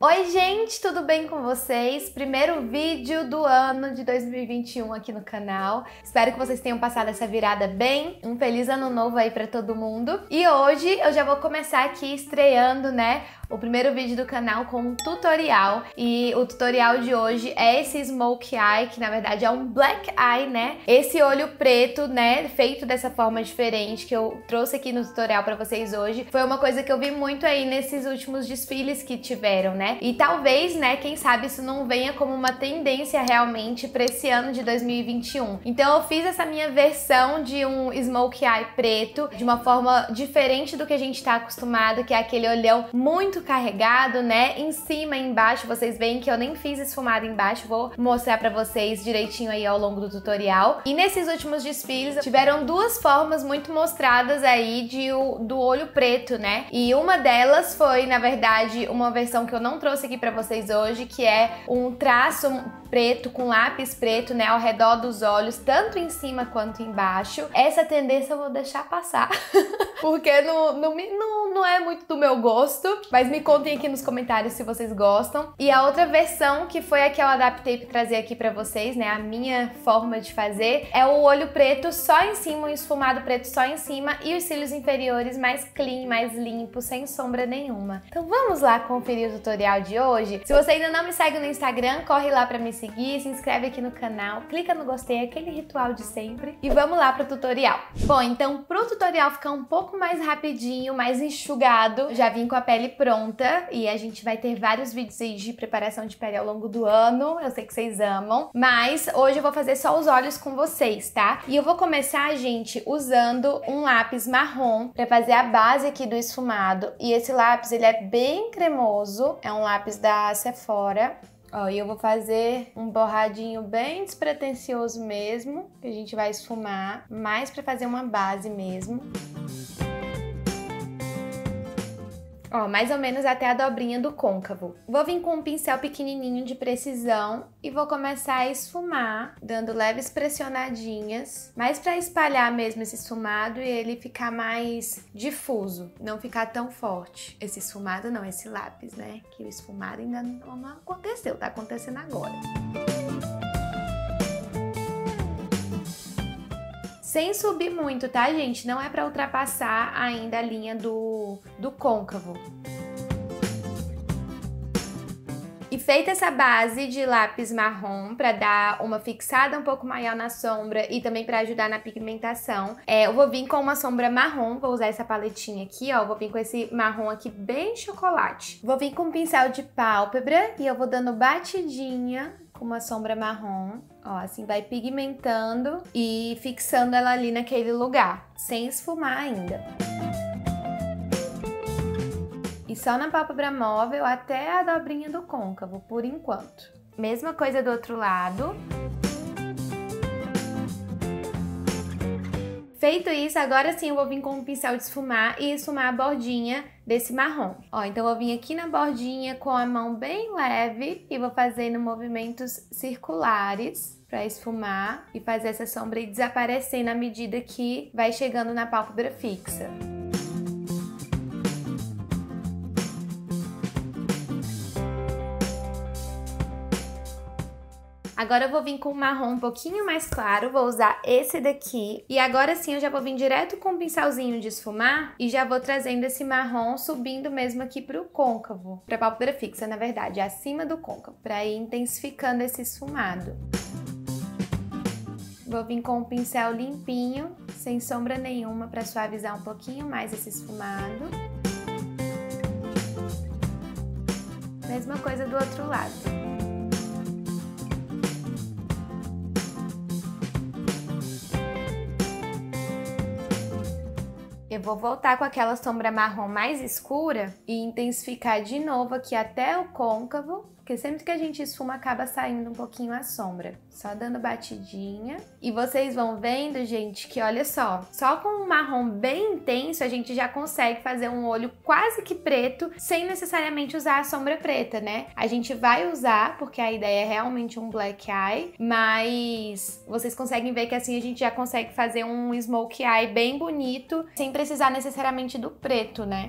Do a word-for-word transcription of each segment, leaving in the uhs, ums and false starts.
Oi gente, tudo bem com vocês? Primeiro vídeo do ano de dois mil e vinte e um aqui no canal. Espero que vocês tenham passado essa virada bem. Um feliz ano novo aí pra todo mundo. E hoje eu já vou começar aqui estreando, né, o primeiro vídeo do canal com um tutorial. E o tutorial de hoje é esse Smokey Eye, que na verdade é um Black Eye, né? Esse olho preto, né, feito dessa forma diferente que eu trouxe aqui no tutorial pra vocês hoje. Foi uma coisa que eu vi muito aí nesses últimos desfiles que tiveram, né? E talvez, né, quem sabe isso não venha como uma tendência realmente para esse ano de dois mil e vinte e um. Então eu fiz essa minha versão de um Smokey Eye preto, de uma forma diferente do que a gente tá acostumado, que é aquele olhão muito carregado, né, em cima e embaixo. Vocês veem que eu nem fiz esfumado embaixo, vou mostrar pra vocês direitinho aí ao longo do tutorial. E nesses últimos desfiles tiveram duas formas muito mostradas aí de, do olho preto, né, e uma delas foi, na verdade, uma versão que eu não trouxe aqui pra vocês hoje, que é um traço preto com lápis preto, né, ao redor dos olhos, tanto em cima quanto embaixo. Essa tendência eu vou deixar passar porque não, não, não, não é muito do meu gosto, mas me contem aqui nos comentários se vocês gostam. E a outra versão, que foi a que eu adaptei pra trazer aqui pra vocês, né, a minha forma de fazer, é o olho preto só em cima, um esfumado preto só em cima e os cílios inferiores mais clean, mais limpo, sem sombra nenhuma. Então vamos lá conferir o tutorial de hoje. Se você ainda não me segue no Instagram, corre lá pra me seguir, se inscreve aqui no canal, clica no gostei, aquele ritual de sempre, e vamos lá pro tutorial. Bom, então pro tutorial ficar um pouco mais rapidinho, mais enxugado, já vim com a pele pronta e a gente vai ter vários vídeos aí de preparação de pele ao longo do ano, eu sei que vocês amam, mas hoje eu vou fazer só os olhos com vocês, tá? E eu vou começar, gente, usando um lápis marrom pra fazer a base aqui do esfumado, e esse lápis, ele é bem cremoso, é um lápis da Sephora. Ó, e eu vou fazer um borradinho bem despretensioso mesmo, que a gente vai esfumar, mais pra fazer uma base mesmo. Ó, mais ou menos até a dobrinha do côncavo. Vou vir com um pincel pequenininho de precisão e vou começar a esfumar, dando leves pressionadinhas, mais pra espalhar mesmo esse esfumado e ele ficar mais difuso, não ficar tão forte. Esse esfumado não, esse lápis, né? Que o esfumado ainda não aconteceu, tá acontecendo agora. Sem subir muito, tá, gente? Não é pra ultrapassar ainda a linha do, do côncavo. E feita essa base de lápis marrom pra dar uma fixada um pouco maior na sombra e também pra ajudar na pigmentação, é, eu vou vir com uma sombra marrom, vou usar essa paletinha aqui, ó, vou vir com esse marrom aqui bem chocolate. Vou vir com um pincel de pálpebra e eu vou dando batidinha com uma sombra marrom, ó, assim vai pigmentando e fixando ela ali naquele lugar, sem esfumar ainda. E só na pálpebra móvel até a dobrinha do côncavo, por enquanto. Mesma coisa do outro lado. Feito isso, agora sim eu vou vir com um pincel de esfumar e esfumar a bordinha desse marrom. Ó, então eu vou vir aqui na bordinha com a mão bem leve e vou fazendo movimentos circulares pra esfumar e fazer essa sombra ir desaparecendo à medida que vai chegando na pálpebra fixa. Agora eu vou vir com um marrom um pouquinho mais claro, vou usar esse daqui. E agora sim eu já vou vir direto com um pincelzinho de esfumar e já vou trazendo esse marrom, subindo mesmo aqui pro côncavo, pra pálpebra fixa, na verdade, acima do côncavo, pra ir intensificando esse esfumado. Vou vir com um pincel limpinho, sem sombra nenhuma, pra suavizar um pouquinho mais esse esfumado. Mesma coisa do outro lado. Eu vou voltar com aquela sombra marrom mais escura e intensificar de novo aqui até o côncavo, porque sempre que a gente esfuma acaba saindo um pouquinho a sombra. Só dando batidinha. E vocês vão vendo, gente, que olha só, só com um marrom bem intenso a gente já consegue fazer um olho quase que preto, sem necessariamente usar a sombra preta, né? A gente vai usar, porque a ideia é realmente um black eye, mas vocês conseguem ver que assim a gente já consegue fazer um smokey eye bem bonito, sem precisar necessariamente do preto, né?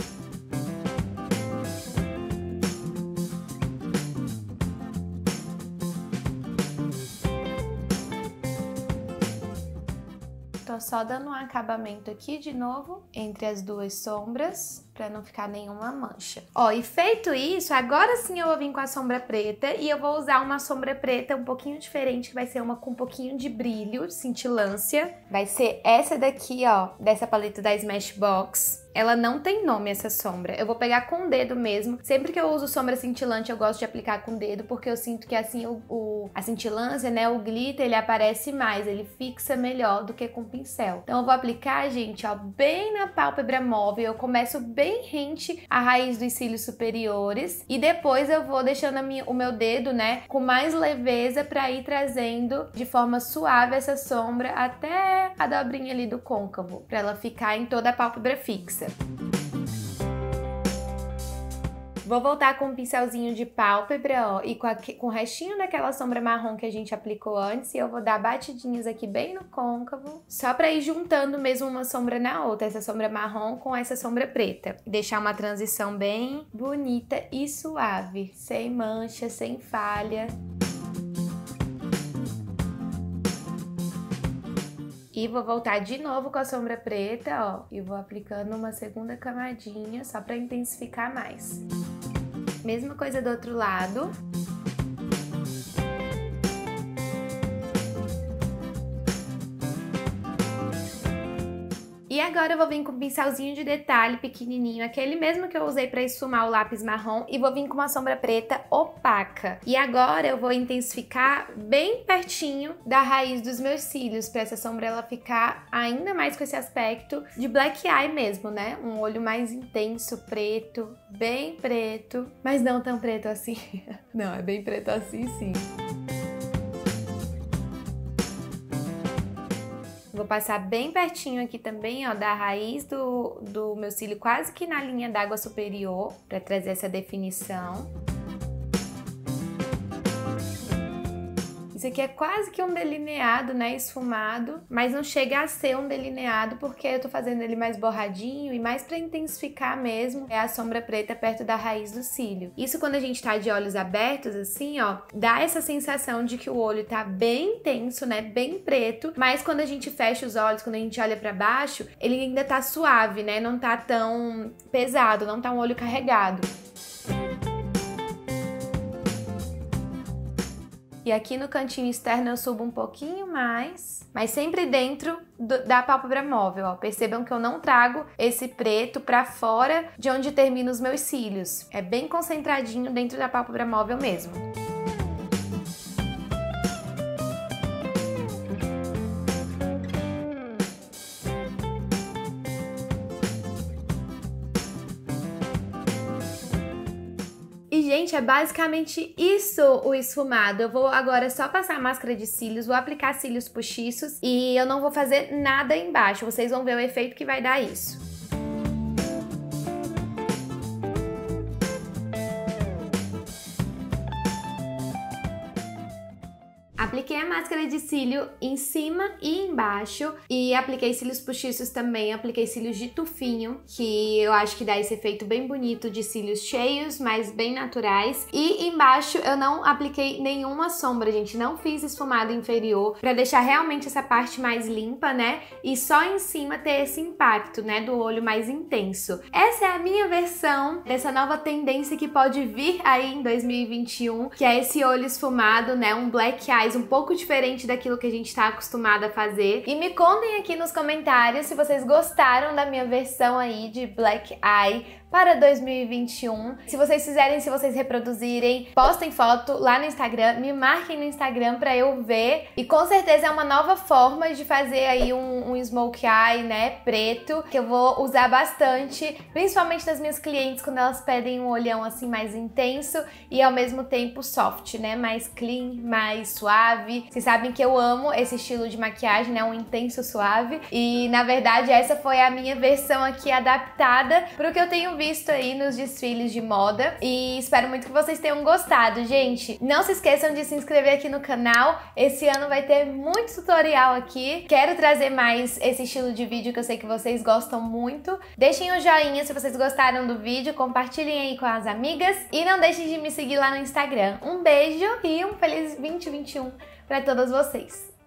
tô só dando um acabamento aqui de novo, entre as duas sombras, pra não ficar nenhuma mancha. Ó, e feito isso, agora sim eu vou vir com a sombra preta, e eu vou usar uma sombra preta um pouquinho diferente, que vai ser uma com um pouquinho de brilho, cintilância. Vai ser essa daqui, ó, dessa paleta da Smashbox. Ela não tem nome, essa sombra. Eu vou pegar com o dedo mesmo. Sempre que eu uso sombra cintilante, eu gosto de aplicar com o dedo, porque eu sinto que assim o, o, a cintilância, né, o glitter, ele aparece mais, ele fixa melhor do que com pincel. Então eu vou aplicar, gente, ó, bem na pálpebra móvel. Eu começo bem rente à raiz dos cílios superiores e depois eu vou deixando a minha, o meu dedo, né, com mais leveza pra ir trazendo de forma suave essa sombra até a dobrinha ali do côncavo, pra ela ficar em toda a pálpebra fixa. Vou voltar com um pincelzinho de pálpebra, ó, e com, a, com o restinho daquela sombra marrom que a gente aplicou antes, e eu vou dar batidinhas aqui bem no côncavo, só pra ir juntando mesmo uma sombra na outra, essa sombra marrom com essa sombra preta. Deixar uma transição bem bonita e suave, sem mancha, sem falha. E vou voltar de novo com a sombra preta, ó, e vou aplicando uma segunda camadinha só pra intensificar mais. Mesma coisa do outro lado. E agora eu vou vir com um pincelzinho de detalhe pequenininho, aquele mesmo que eu usei pra esfumar o lápis marrom, e vou vir com uma sombra preta opaca. E agora eu vou intensificar bem pertinho da raiz dos meus cílios, pra essa sombra ela ficar ainda mais com esse aspecto de black eye mesmo, né? Um olho mais intenso, preto, bem preto, mas não tão preto assim. Não, é bem preto assim, sim. Vou passar bem pertinho aqui também, ó, da raiz do, do meu cílio, quase que na linha d'água superior, pra trazer essa definição. Isso aqui é quase que um delineado, né, esfumado, mas não chega a ser um delineado porque eu tô fazendo ele mais borradinho e mais pra intensificar mesmo é a sombra preta perto da raiz do cílio. Isso quando a gente tá de olhos abertos, assim, ó, dá essa sensação de que o olho tá bem intenso, né, bem preto, mas quando a gente fecha os olhos, quando a gente olha pra baixo, ele ainda tá suave, né, não tá tão pesado, não tá um olho carregado. E aqui no cantinho externo eu subo um pouquinho mais, mas sempre dentro do, da pálpebra móvel, ó. Percebam que eu não trago esse preto pra fora de onde termino os meus cílios. É bem concentradinho dentro da pálpebra móvel mesmo. E, gente, é basicamente isso o esfumado. Eu vou agora só passar máscara de cílios, vou aplicar cílios postiços e eu não vou fazer nada embaixo. Vocês vão ver o efeito que vai dar isso. Apliquei a máscara de cílio em cima e embaixo e apliquei cílios postiços também, apliquei cílios de tufinho, que eu acho que dá esse efeito bem bonito de cílios cheios, mas bem naturais. E embaixo eu não apliquei nenhuma sombra, gente, não fiz esfumado inferior pra deixar realmente essa parte mais limpa, né? E só em cima ter esse impacto, né, do olho mais intenso. Essa é a minha versão dessa nova tendência que pode vir aí em dois mil e vinte e um, que é esse olho esfumado, né, um black eye um pouco diferente daquilo que a gente tá acostumado a fazer. E me contem aqui nos comentários se vocês gostaram da minha versão aí de black eye para dois mil e vinte e um. Se vocês fizerem, se vocês reproduzirem, postem foto lá no Instagram, me marquem no Instagram pra eu ver. E com certeza é uma nova forma de fazer aí um, um smokey eye, né, preto, que eu vou usar bastante, principalmente das minhas clientes quando elas pedem um olhão assim mais intenso e ao mesmo tempo soft, né, mais clean, mais suave. Vocês sabem que eu amo esse estilo de maquiagem, né, um intenso suave. E na verdade essa foi a minha versão aqui adaptada pro que eu tenho visto aí nos desfiles de moda e espero muito que vocês tenham gostado, gente. Não se esqueçam de se inscrever aqui no canal, esse ano vai ter muito tutorial aqui, quero trazer mais esse estilo de vídeo que eu sei que vocês gostam muito. Deixem um joinha se vocês gostaram do vídeo, compartilhem aí com as amigas e não deixem de me seguir lá no Instagram. Um beijo e um feliz vinte e vinte e um para todas vocês!